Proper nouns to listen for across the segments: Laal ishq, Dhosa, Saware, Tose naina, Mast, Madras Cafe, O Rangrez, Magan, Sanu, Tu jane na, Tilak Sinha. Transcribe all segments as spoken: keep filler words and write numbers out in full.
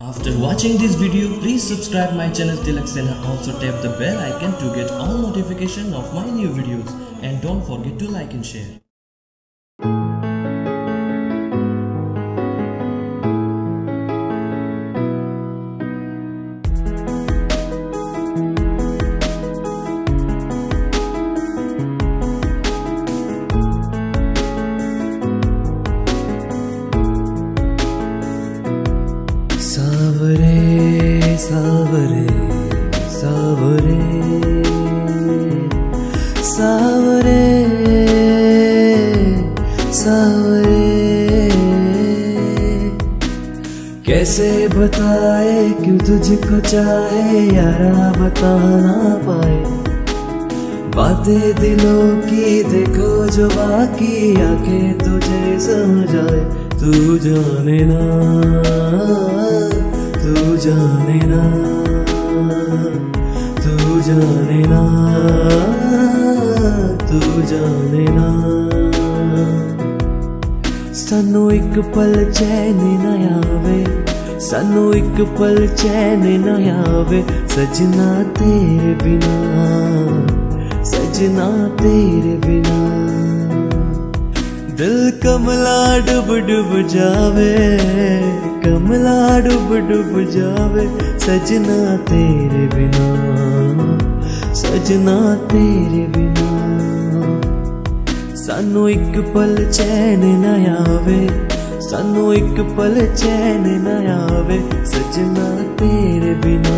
After watching this video, please subscribe my channel Tilak Sinha. Also tap the bell icon to get all notification of my new videos, and don't forget to like and share. सावरे सावरे सावरे सावरे सावरे कैसे बताए क्यों तुझको चाहे यारा बता ना पाए बातें दिलों की देखो जो बाकी आंखें तुझे समझाए तू जाने ना तू जाने ना तू जाने ना तू जाने ना सानू एक पल चैन ना आवे सानू एक पल चैन ना आवे सजना तेरे बिना सजना तेरे बिना दिल कमला डुब डुब जावे कमला डुब डुब जावे सजना तेरे बिना सजना तेरे बिना सानू एक पल चैन ना आवे सानू एक पल चैन ना आवे सजना तेरे बिना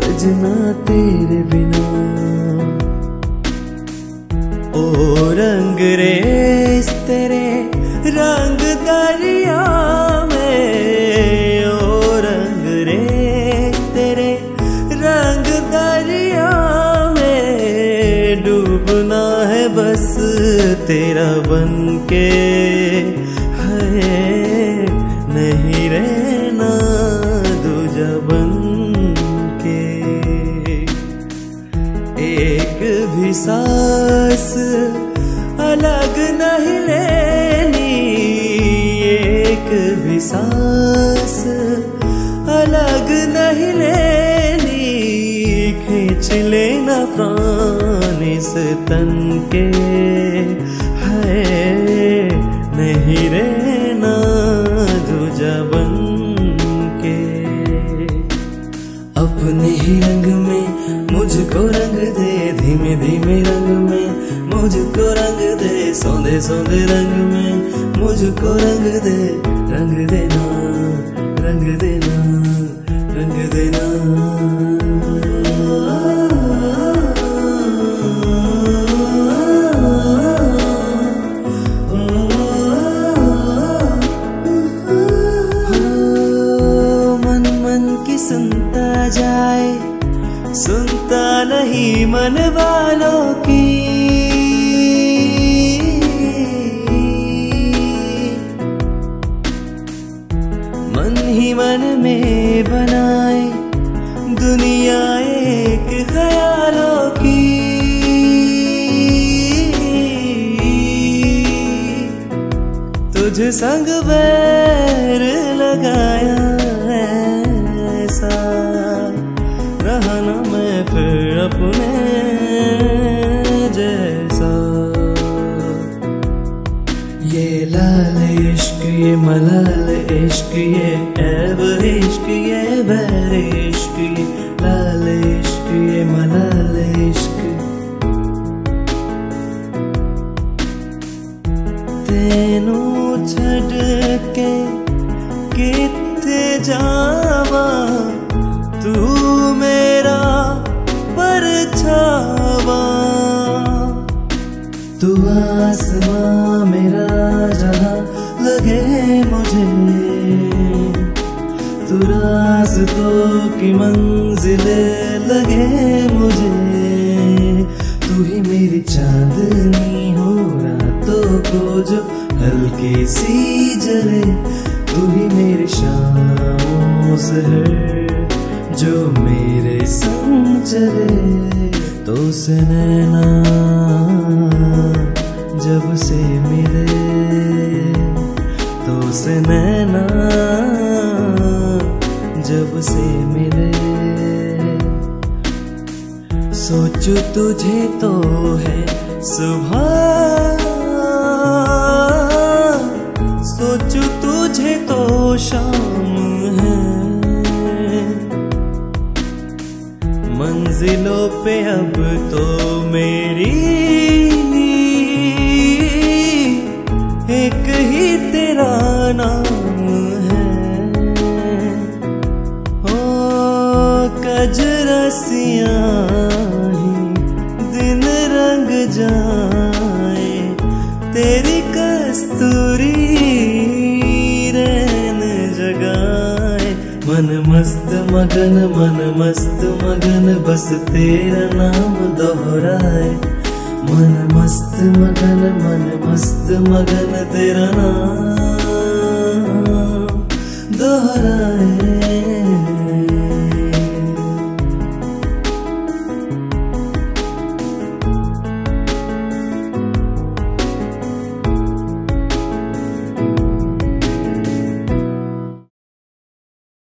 सजना तेरे बिना ओ रंग रेस तेरे रंग दरिया में ओ रंग रेस तेरे रंग दरिया में डूबना है बस तेरा बनके है नहीं रहना दूजा बनके एक भी सांस अलग नहीं लेनी एक भी सांस अलग नहीं लेनी खींच लेना प्राण इस तन के है नहीं रहना दूजा बन के अपने ही रंग में मुझको रंग दे धीमे धीमे रंग में मुझको रंग दे सौंदे सौंदे रंग में मुझको रंग दे रंग देना रंग देना रंग देना मन मन की सुनता जाए सुनता नहीं मन वालों की मन में बनाए दुनिया एक ख्यालों की तुझ संग बैर लगाया ऐसा रहना मैं फिर अपने जैसा ये लाल इश्क ये मलाल इश्क ये ऐब इश्क ये बैर इश्क ये लाल इश्क ये मलाल इश्क तेनू छड़ के कित्थे जावा तू मेरा परछावा तू आसमां मेरा जहां लगे मुझे तू रास्तों की मंजिलें लगे मुझे तू ही मेरी चांदनी हो रातों को जो हल्की सी जले तू ही मेरी शामों सहर जो मेरे संग चले तो से नैना जब से मिले तो से नैना। उसे मिले। सोचूं तुझे तो है सुबह, सोचूं तुझे तो शाम है। मंजिलों पे अब तो मेरी एक ही तेरा नाम रसिया ही दिन रंग जाए तेरी कस्तूरी रैन जगाए। मन मस्त मगन, मन मस्त मगन, बस तेरा नाम दोहराए। मन मस्त मगन, मन मस्त मगन, तेरा नाम दोहराए।